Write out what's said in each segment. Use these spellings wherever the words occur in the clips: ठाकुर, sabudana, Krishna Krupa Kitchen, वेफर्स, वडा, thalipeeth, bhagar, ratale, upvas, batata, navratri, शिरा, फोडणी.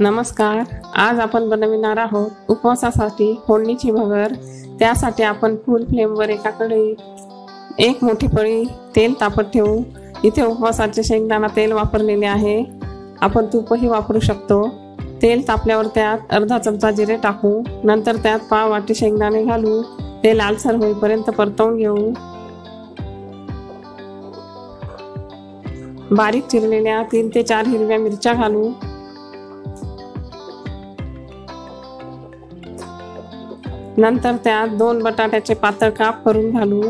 नमस्कार, आज आपण बनविणार आहोत उपवासासाठी फोडणीची भगर। त्यासाठी आपण फुल फ्लेमवर एका कढईत एक मोठी पळी तेल तापत ठेवू। इथे उपवासाचे शेंगदाणा तेल वापरलेले आहे, आपण तूपही वापरू शकतो। तेल तापल्यावर त्यात अर्धा चमचा जिरे टाकू, नंतर त्यात पाव वाटी शेंगदाणे घालू। ते लालसर होईपर्यंत परतवून घेऊ। बारीक चिरलेल्या 3 ते 4 हिरव्या मिरच्या घालू। नंतर त्यात 2 बटाट्याचे पातळ काप करून घालू।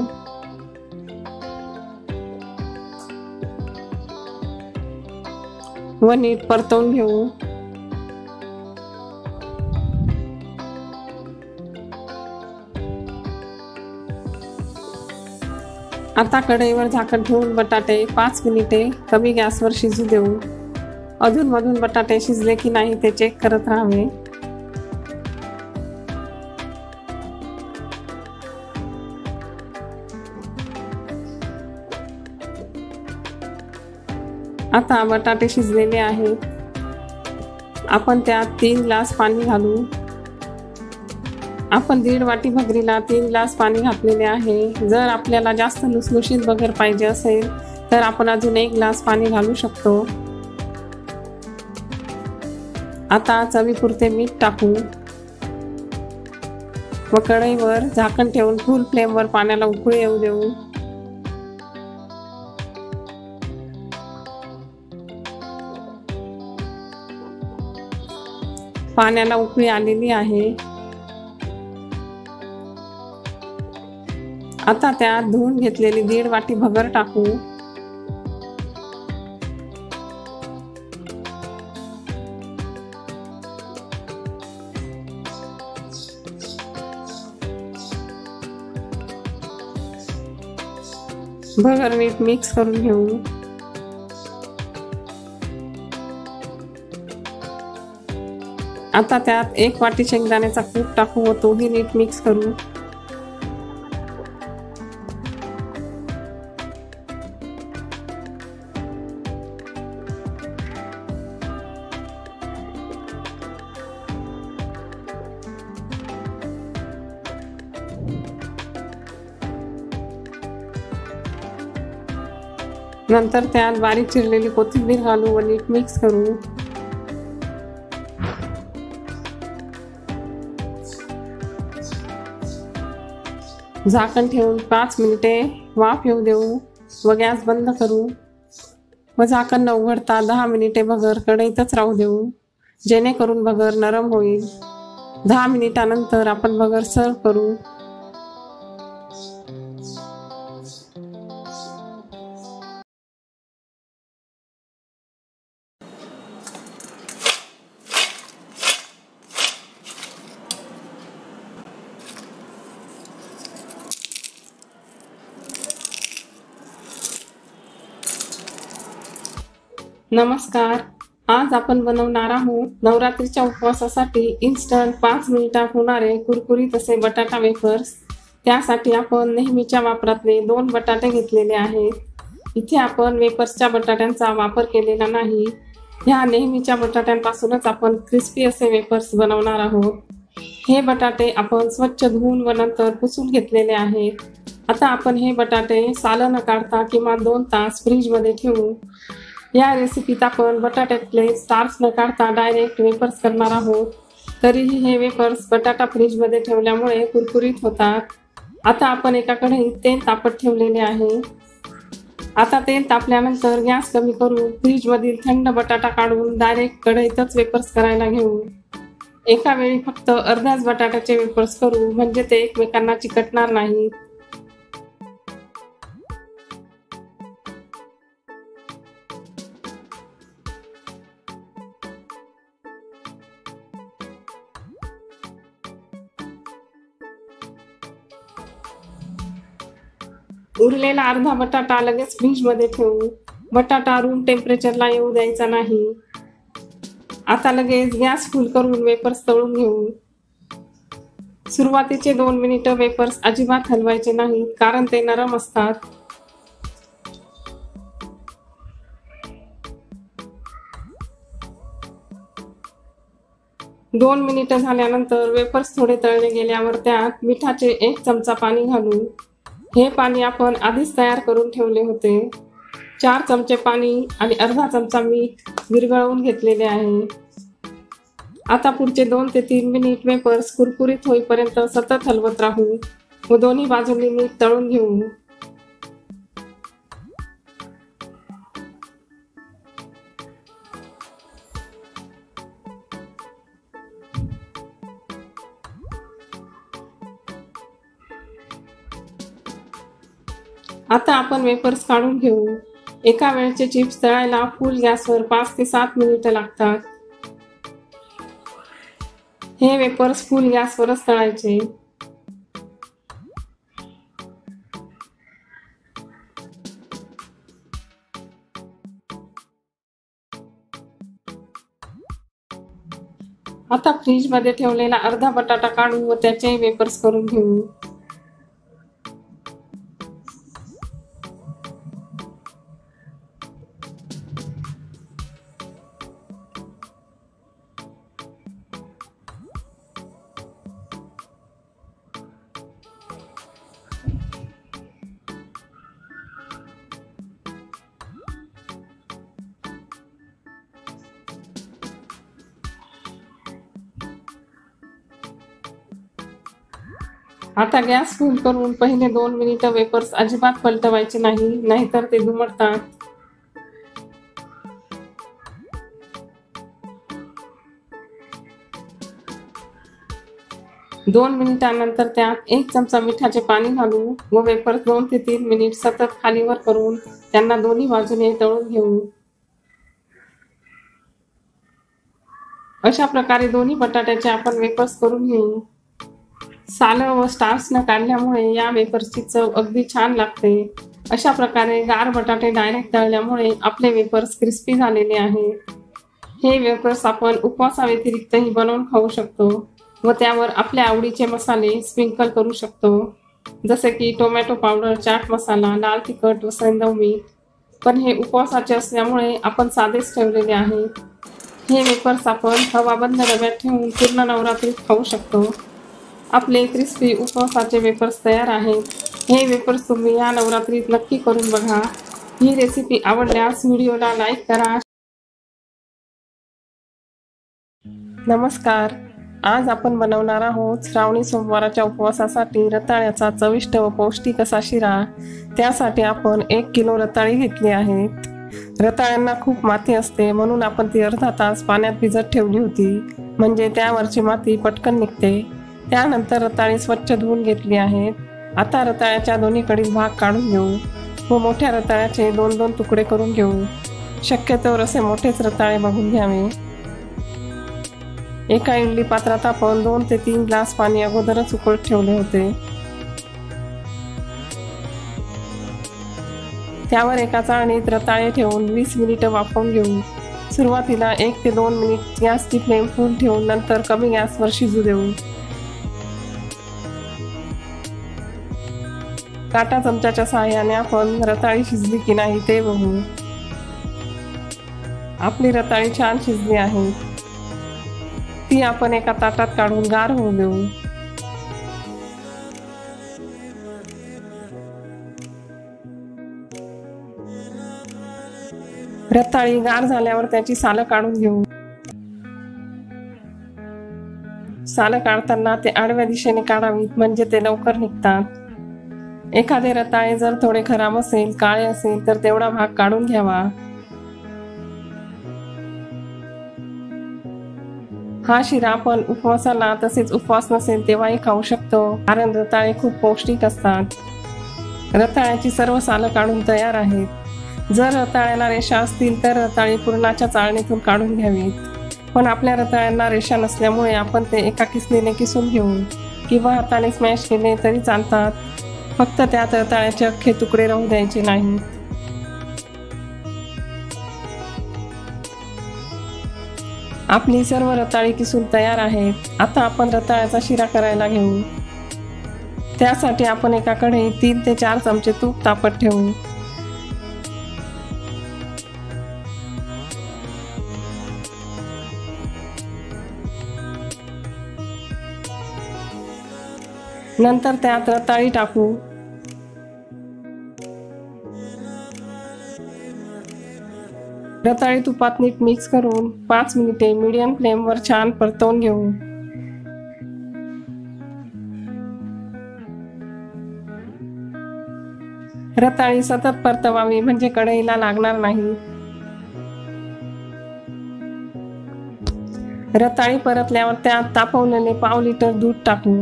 व नीट परतवून घेऊ। आता कढईवर झाकण ठेवून बटाटे 5 मिनिटे कमी गॅसवर शिजू देऊ। अधूनमधून बटाटे शिजले की नाही ते चेक करत राहावे। आता बटाटे शिजलेले आहेत, आपण त्यात 3 ग्लास पाणी घालू। आपण 1.5 वाटी भगरीला 3 ग्लास पाणी घातलेले आहे। जर आपल्याला जास्त लुसलुशीत भगर पाहिजे असेल तर आपण अजून 1 ग्लास पाणी घालू शकतो। आता चवीपुरते मीठ टाकू व कढईवर झाकण ठेवून फुल फ्लेमवर पाण्याला उकळी येऊ देऊ। पाण्याला उकळी आलेली आहे। आता त्यात धुवून घेतलेली 1.5 वाटी भगर टाकू। भगर नीट मिक्स करून घेऊ। आता त्यात 1 वाटी शेंगदाण्याचा कूट टाकू व तोही नीट मिक्स करू। नंतर त्यात बारीक चिरलेली कोथिंबीर घालू व नीट मिक्स करू। झाकण ठेवून 5 मिनिटे वाफ येऊ देऊ व गॅस बंद करू व झाकण न उघडता 10 मिनिटे भगर कढईतच राहू देऊ, जेणेकरून भगर नरम होईल। 10 मिनिटानंतर आपण भगर सर्व करू। नमस्कार, आज आपण बनवणार आहोत नवरात्रीच्या उपवासासाठी इन्स्टंट 5 मिनिटात होणारे कुरकुरीत असे बटाटा वेफर्स। त्यासाठी आपण नेहमीच्या वापरातले 2 बटाटे घेतलेले आहेत। इथे आपण वेफर्सच्या बटाट्यांचा वापर केलेला नाही, ह्या नेहमीच्या बटाट्यांपासूनच आपण क्रिस्पी असे वेफर्स बनवणार आहोत। हे बटाटे आपण स्वच्छ धुवून व नंतर पुसून घेतलेले आहेत। आता आपण हे बटाटे सालं न काढता किमान 2 तास फ्रीजमध्ये ठेवू। या रेसिपीत आपण बटाट्यातले स्टार्च न काढता डायरेक्ट वेफर्स करणार आहोत, तरीही हे वेफर्स बटाटा फ्रीजमध्ये ठेवल्यामुळे कुरकुरीत होतात। आता आपण एका कढईत तेल तापत ठेवलेले आहे। आता तेल तापल्यानंतर गॅस कमी करू, फ्रीजमधील थंड बटाटा काढून डायरेक्ट कढईतच वेफर्स करायला घेऊ। एका वेळी फक्त अर्ध्याच बटाट्याचे वेफर्स करू, म्हणजे ते एकमेकांना चिकटणार नाहीत। उरलेला अर्धा बटाटा लगेच फ्रीजमध्ये ठेवू। बटाटा रूम टेम्परेचरला येऊ द्यायचा नाही। आता लगेच गॅस फुल करून वेफर्स तळून घेऊ। सुरुवातीचे 2 मिनिटं वेफर्स अजिबात हलवायचे नाही, कारण ते नरम असतात। 2 मिनिटं झाल्यानंतर वेफर्स थोडे तळले गेल्यावर त्यात मिठाचे 1 चमचा पाणी घालून हे पाणी आपण आधीच तयार करून ठेवले होते 4 चमचे पाणी आणि अर्धा चमचा मीठ विरघळवून घेतलेले आहे। आता पुढचे 2 ते 3 मिनिट वेफर्स कुरकुरीत होईपर्यंत सतत हलवत राहू व दोन्ही बाजूंनी मीठ तळून घेऊ। आता आपण वेफर्स काढून घेऊ। एका वेळचे चिप्स तळायला फुल गॅसवर 5 ते 7 मिनिटे लागतात। हे वेफर्स फुल गॅसवरच तळायचे। आता फ्रीज मध्ये ठेवलेला अर्धा बटाटा काढून व त्याचे वेफर्स करून घेऊ। आता गॅस फुल करून पहिले 2 मिनिटे वेफर्स अजिबात पलटवायचे नाही, नाहीतर ते दुमडतात। दोन मिनिटांनंतर त्यात 1 चमचा मिठाचे पाणी घालू व वेफर्स 2 ते 3 मिनिट सतत खालीवर करून त्यांना दोन्ही बाजूने तळून घेऊ। अशा प्रकारे दोन्ही बटाट्याचे आपण वेफर्स करून घेऊ। सालं व स्टार्च न काढल्यामुळे या वेफर्सची चव अगदी छान लागते। अशा प्रकारे गार बटाटे डायरेक्ट तळल्यामुळे आपले वेफर्स क्रिस्पी झालेले आहे। हे वेफर्स आपण उपवासाव्यतिरिक्तही बनवून खाऊ शकतो व त्यावर आपल्या आवडीचे मसाले स्प्रिंकल करू शकतो, जसे की टोमॅटो पावडर, चाट मसाला, लाल तिखट व सेंधव मीठ। पण हे उपवासाचे असल्यामुळे आपण साधेच ठेवलेले आहे। हे वेफर्स आपण हवाबंद डब्यात ठेवून पूर्ण नवरात्रीत खाऊ शकतो। आपले क्रिस्पी उपवासाचे वेफर्स तयार आहेत। हे वेफर्स तुम्ही या नवरात्रीत नक्की करून बघा। ही रेसिपी आवडल्यास व्हिडिओला लाईक करा। नमस्कार, आज आपण बनवणार आहोत श्रावणी सोमवाराच्या उपवासासाठी रताळ्याचा चविष्ट व पौष्टिक असा शिरा। त्यासाठी आपण 1 किलो रताळी घेतली आहेत। रताळ्यांना खूप माती असते म्हणून आपण ती अर्धा तास पाण्यात भिजत ठेवली होती, म्हणजे त्यावरची माती पटकन निघते। त्यानंतर रताळे स्वच्छ धुवून घेतली आहेत। आता रताळ्याच्या दोन्हीकडील भाग काढून घेऊ व मोठ्या रताळ्याचे 2-2 तुकडे करून घेऊ। शक्यतोवर असे मोठेच रताळे बघून घ्यावे। एका इडली पात्रात आपण 2 ते 3 ग्लास पाणी अगोदरच उकळत ठेवले होते। त्यावर एका चाळणीत रताळे ठेवून 20 मिनिटे वाफवून घेऊ। सुरुवातीला 1 ते 2 मिनिट गॅसची फ्लेम फुल ठेवून नंतर कमी गॅसवर शिजू देऊ। काटा चमच्याच्या सहाय्याने आपण रताळी शिजली की नाही ते बघू। आपली रताळी छान शिजली आहे। ती आपण एका ताटात काढून गार होऊ देऊ। रताळी गार झाल्यावर त्याची सालं काढून घेऊ। सालं काढताना ते आडव्या दिशेने काढावीत, म्हणजे ते लवकर निघतात। एखादे रताळे जर थोडे खराब असेल, काळे असेल तर तेवढा भाग काढून घ्यावा। हा शिरा आपण उपवासाला तसेच उपवास नसेल तेव्हाही खाऊ शकतो, कारण रताळे खूप पौष्टिक असतात। रताळ्याची सर्व सालं काढून तयार आहेत। जर रताळ्याला रेषा असतील तर रताळे पूर्णाच्या चाळणीतून काढून घ्यावीत, पण आपल्या रताळ्यांना रेषा नसल्यामुळे आपण ते एका किसणीने किसून घेऊ किंवा हाताने स्मॅश केले तरी चालतात। फक्त त्यात रताळ्याचे अख्खे तुकडे राहू द्यायचे नाहीत। आपली सर्व रताळी किसून तयार आहेत। आता आपण रताळ्याचा शिरा करायला घेऊ। त्यासाठी आपण एका कढईत 3 ते 4 चमचे तूप तापत ठेवू। नंतर त्यात रताळी टाकू, रताळी तुपात नीट मिक्स करून 5 मिनिटे मीडियम फ्लेमवर छान परतवून घेऊ। रताळी सतत परतवावी म्हणजे कढईला लागणार नाही। रताळी परतल्यावर त्यात तापवलेले पाव लिटर दूध टाकू।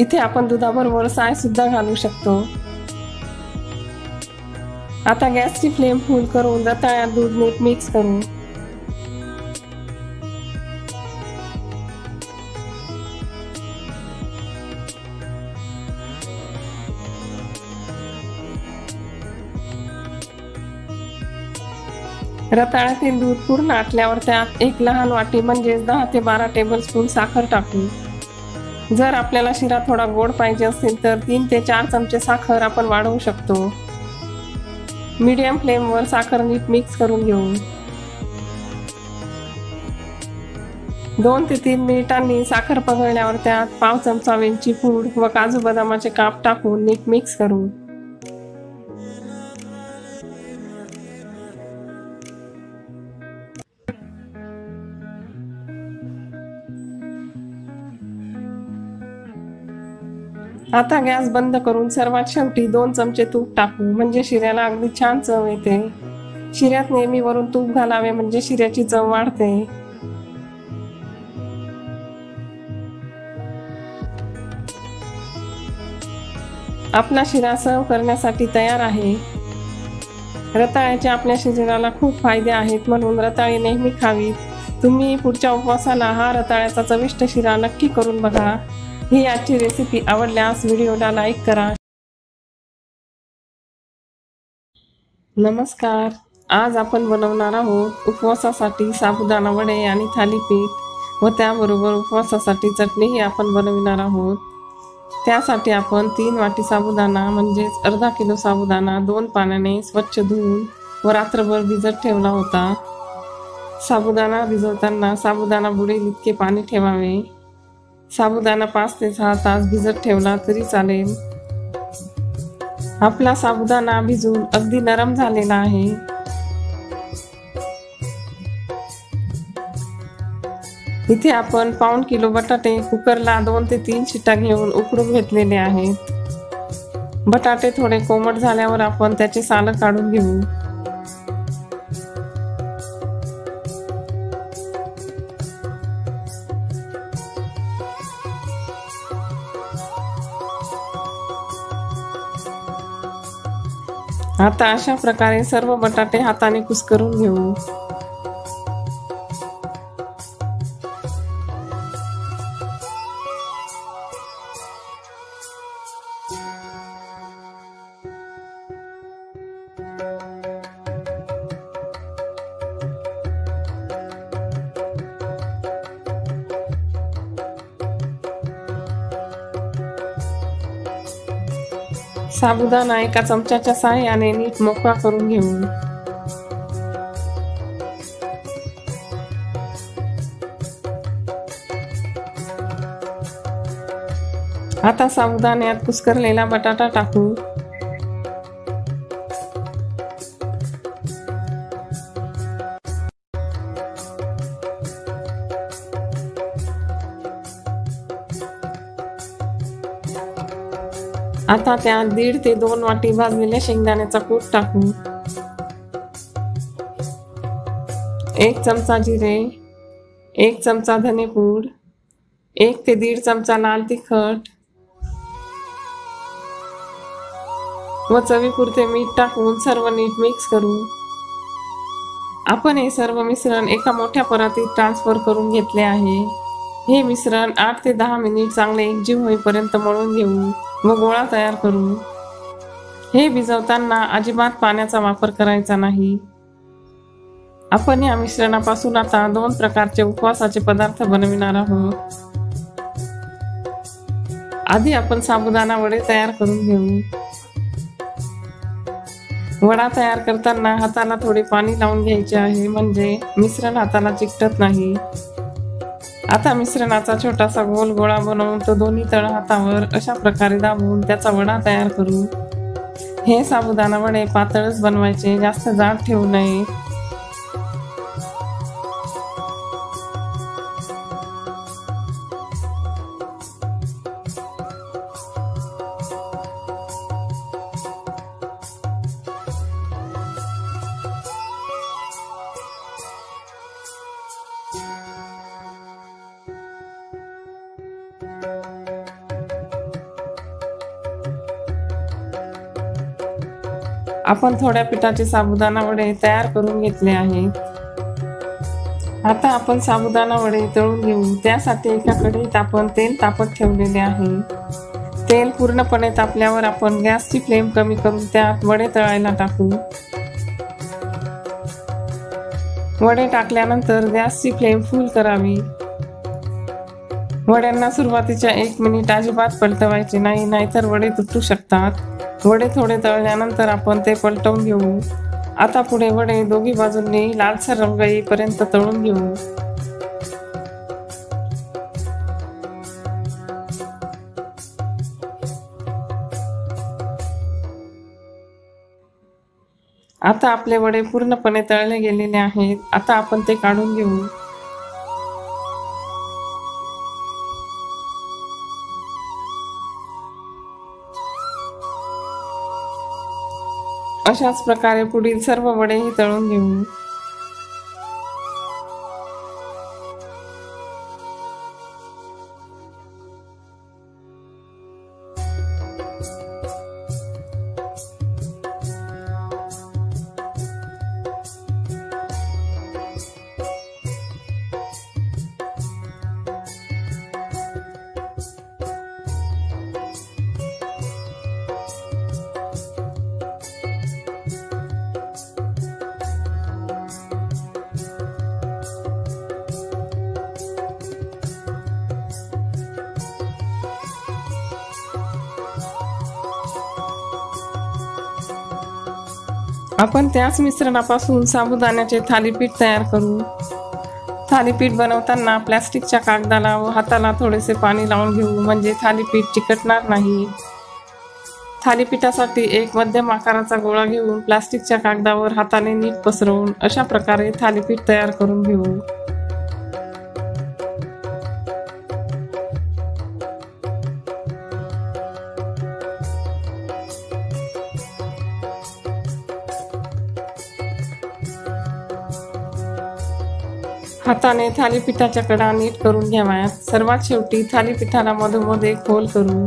इथे आपण दुधाबरोबर साय सुद्धा घालू शकतो। आता गॅसची फ्लेम फुल करून रताळ्यात दूध नीट मिक्स करू। रताळ्यातील दूध पूर्ण आटल्यावर त्यात एक लहान वाटी म्हणजे 10 ते 12 टेबलस्पून साखर टाकू। जर आपल्याला शिरा थोड़ा गोड पाहिजे असेल तर 3 ते 4 चमचे साखर आपण वाढवू शकतो। मीडियम फ्लेमवर साखर नीट मिक्स करून घेऊ। 2 ते 3 मिनिटांनी साखर पगळल्यावर त्यात पाव चमचा वेलची पूड व काजू बदामाचे काप टाकून नीट मिक्स करू। आता गॅस बंद करून सर्वात शेवटी 2 चमचे तूप टाकू म्हणजे शिऱ्याला अगदी छान चव येते। शिऱ्यात नेहमी वरून तूप घालावे म्हणजे शिऱ्याची चव वाढते। आपला शिरा सर्व करण्यासाठी तयार आहे। रताळ्याचे आपल्या शरीराला खूप फायदे आहेत म्हणून रताळी नेहमी खावी। तुम्ही पुढच्या उपवासाला हा रताळ्याचा चविष्ट शिरा नक्की करून बघा। ही आजची रेसिपी आवडल्यास व्हिडिओला लाईक करा। नमस्कार, आज आपण बनवणार आहोत उपवासासाठी साबुदाणा वडे आणि थालीपीठ व त्याबरोबर उपवासासाठी चटणी ही आपण बनवणार आहोत। त्यासाठी आपण 3 वाटी साबुदाणा म्हणजेच अर्धा किलो साबुदाणा 2 पाण्याने स्वच्छ धुवून व रात्रभर भिजत ठेवला होता। साबुदाणा भिजवताना साबुदाणा बुडेल इतके पाणी ठेवावे। साबुदाणा 5 ते 6 तास भिजत ठेवला तरी चालेल। आपला साबुदाणा भिजून अगदी नरम झालेला आहे। इथे आपण पाऊण किलो बटाटे कुकरला 2 ते 3 शिट्ट्या घेऊन उकळून घेतलेले आहेत। बटाटे थोडे कोमट झाल्यावर आपण त्याचे साल काढून घेऊ। आता अशा प्रकारे सर्व बटाटे हाताने कुस्करून घेऊ। साबुदाणा एका चमच्याच्या साहाय्याने नीट मोकळा करून घेऊ। आता साबुदाण्यात कुस्करलेला बटाटा टाकू। आता त्यात 1.5 ते 2 वाटी भाजलेल्या शेंगदाण्याचा कूट टाकू। 1 चमचा जिरे, 1 चमचा धनेपूड, 1 ते 1.5 चमचा लाल तिखट व चवीपुरते मीठ टाकून सर्व नीट मिक्स करू। आपण हे सर्व मिश्रण एका मोठ्या परातीत ट्रान्सफर करून घेतले आहे। हे मिश्रण 8 ते 10 मिनिट चांगले एकजीव होईपर्यंत मळून घेऊ व गोळा तयार करू। हे भिजवताना अजिबात पाण्याचा वापर करायचा नाही। आपण या मिश्रणापासून आता 2 प्रकारचे उपवासाचे पदार्थ बनविणार आहोत। आधी आपण साबुदाणा वडे तयार करून घेऊ। वडा तयार करताना हाताला थोडे पाणी लावून घ्यायचे आहे म्हणजे मिश्रण हाताला चिकटत नाही। आता मिश्रणाचा छोटासा गोल गोळा बनवून तो दोन्ही तळहातावर अशा प्रकारे दाबून त्याचा वडा तयार करू। हे साबुदाणा वडे पातळच बनवायचे, जास्त जाड ठेवू नये। आपण थोड्या पिठाचे साबुदाणा वडे तयार करून घेतले आहेत। आता आपण साबुदाणा वडे तळून घेऊ। त्यासाठी एका कढईत आपण तेल तापत ठेवलेले आहे। तेल पूर्णपणे तापल्यावर आपण गॅसची फ्लेम कमी करून त्यात वडे तळायला टाकू। वडे टाकल्यानंतर गॅसची फ्लेम फुल करावी। वड्यांना सुरुवातीच्या 1 मिनिट अजिबात पलटवायचे नाही, नाहीतर वडे तुटू शकतात। वडे थोडे तळल्यानंतर आपण ते पलटवून घेऊ। आता पुढे वडे दोघी बाजूंनी लालसर रंग येईपर्यंत तळून घेऊ। आता आपले वडे पूर्णपणे तळले गेलेले आहेत। आता आपण ते काढून घेऊ। अशाच प्रकारे पुढील सर्व वडेही तळून घेऊ। आपण त्याच मिश्रणापासून साबुदाण्याचे थालीपीठ तयार करू। थालीपीठ बनवताना प्लास्टिकच्या कागदाला व हाताला थोडेसे पाणी लावून घेऊ, म्हणजे थालीपीठ चिकटणार नाही। थालीपीठासाठी एक मध्यम आकाराचा गोळा घेऊन प्लास्टिकच्या कागदावर हाताने नीट पसरवून अशा प्रकारे थालीपीठ तयार करून घेऊ। हाताने थालीपीठाच्या कडा नीट करून घ्याव्यात। सर्वात शेवटी थालीपीठाला मधोमध एक होल करू।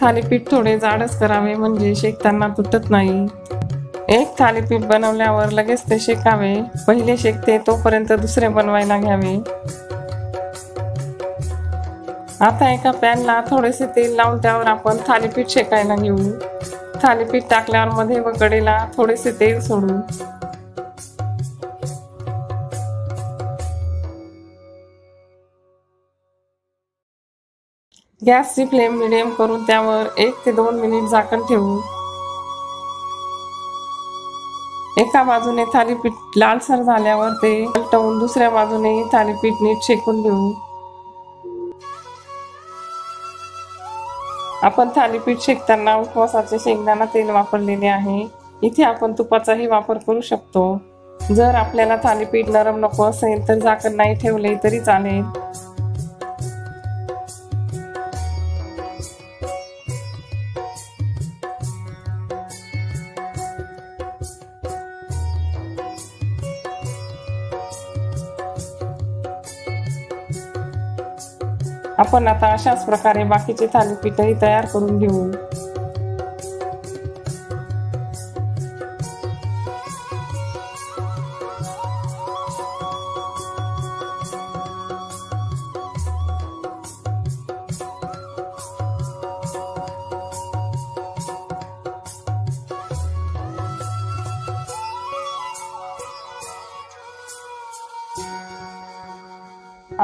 थालीपीठ थोडे जाडच करावे, म्हणजे शेकताना तुटत नाही। एक थालीपीठ बनवल्यावर लगेच ते शेकावे। पहिले शेकते तोपर्यंत दुसरे बनवायला घ्यावे। आता एका पॅनला थोडेसे तेल लावून त्यावर आपण थालीपीठ शेकायला घेऊ। थालीपीठ टाकल्यावर मध्ये व कडेला थोडेसे तेल सोडू। गॅसची फ्लेम मिडियम करून त्यावर 1 ते 2 मिनिट झाकण ठेवू। एका बाजूने थालीपीठ लालसर झाल्यावर ते पलटवून दुसऱ्या बाजूने थालीपीठ नीट शेकून घेऊ। आपण थालीपीठ शेकताना उपवासाचे शेंगदाणा तेल वापरलेले आहे। इथे आपण तुपाचाही वापर करू शकतो। जर आपल्याला थालीपीठ नरम नको असेल तर झाकण नाही ठेवले तरी चालेल। आपण आता अशाच प्रकारे बाकीचे थालीपीठही तयार करून घेऊ।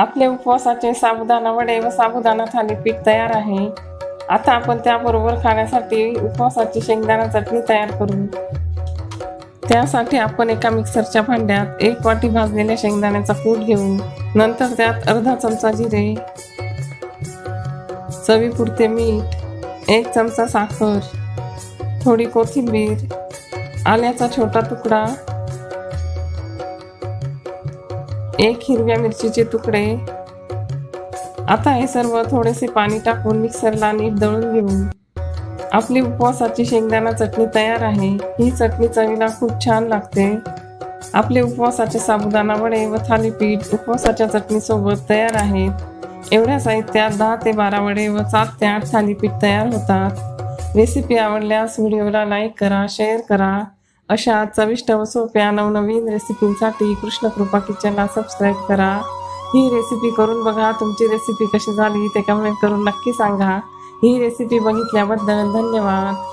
आपले उपवासाचे साबुदाणा वडे व साबुदाणा थालीपीठ तयार आहे। आता आपण त्याबरोबर खाण्यासाठी उपवासाची शेंगदाणा चटणी तयार करू। त्यासाठी आपण एका मिक्सरच्या भांड्यात एक वाटी भाजलेल्या शेंगदाण्याचा कूट घेऊन नंतर त्यात अर्धा चमचा जिरे, चवीपुरते मीठ, एक चमचा साखर, थोडी कोथिंबीर, आल्याचा छोटा तुकडा, एक हिरव्या मिरचीचे तुकडे। आता हे सर्व थोडेसे पाणी टाकून मिक्सरला नीट दळून घेऊन आपली उपवासाची शेंगदाणा चटणी तयार आहे। ही चटणी चवीला खूप छान लागते। आपले उपवासाचे साबुदाणा वडे व थालीपीठ उपवासाच्या चटणीसोबत तयार आहेत। एवढ्या साहित्यात 10 ते 12 वडे व 7 ते 8 थालीपीठ तयार होतात। रेसिपी आवडल्यास व्हिडिओला लाईक करा, शेअर करा। अशा चविष्ट व सोप्या नवनवीन रेसिपींसाठी कृष्ण कृपा किचनला सबस्क्राईब करा। ही रेसिपी करून बघा। तुमची रेसिपी कशी झाली ते कमेंट करून नक्की सांगा। ही रेसिपी बघितल्याबद्दल धन्यवाद।